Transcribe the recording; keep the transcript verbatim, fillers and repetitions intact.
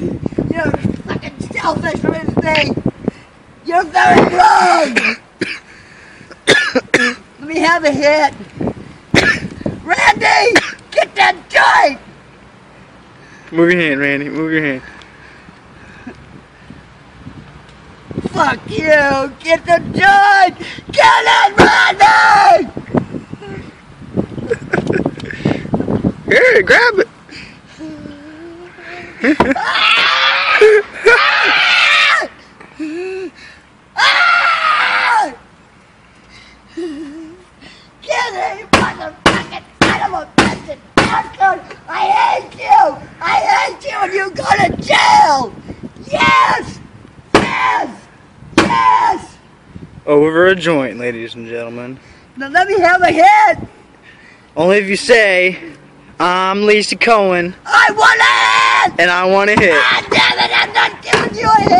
You're a fucking selfish mistake. You're very wrong. Let me have a hit. Randy, get that joint. Move your hand, Randy. Move your hand. Fuck you. Get the joint. Get it, Randy. Here, grab it. Get it, you motherfucking son of a bitch. I hate you. I hate you, and you go to jail. Yes. Yes. Yes. Over a joint, ladies and gentlemen. Now let me have a hit. Only if you say, I'm Lisa Cohen. I want a hit! And I want a hit. God damn it, I'm not giving you a hit!